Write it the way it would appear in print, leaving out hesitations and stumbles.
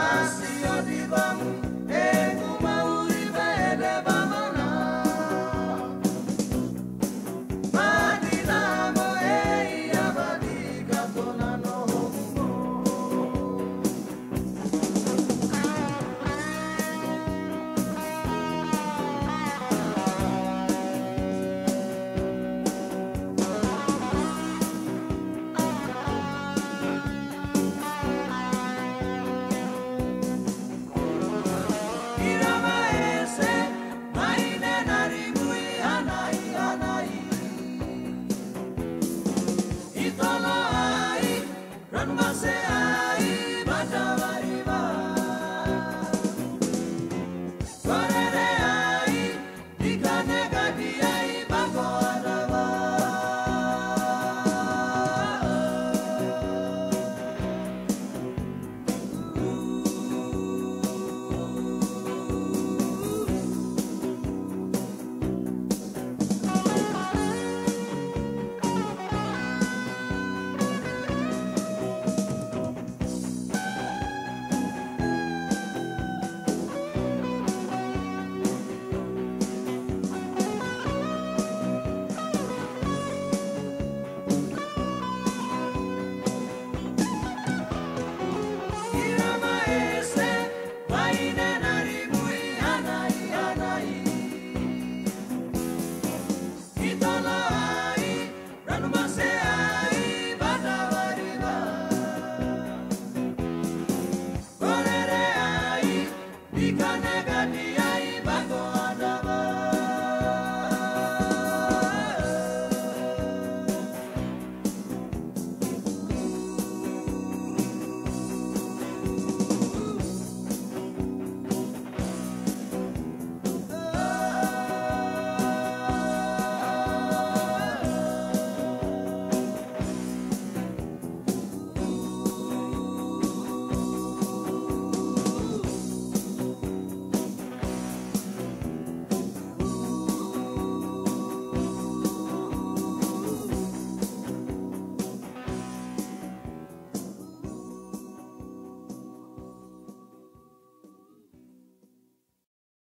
Así yo vivam.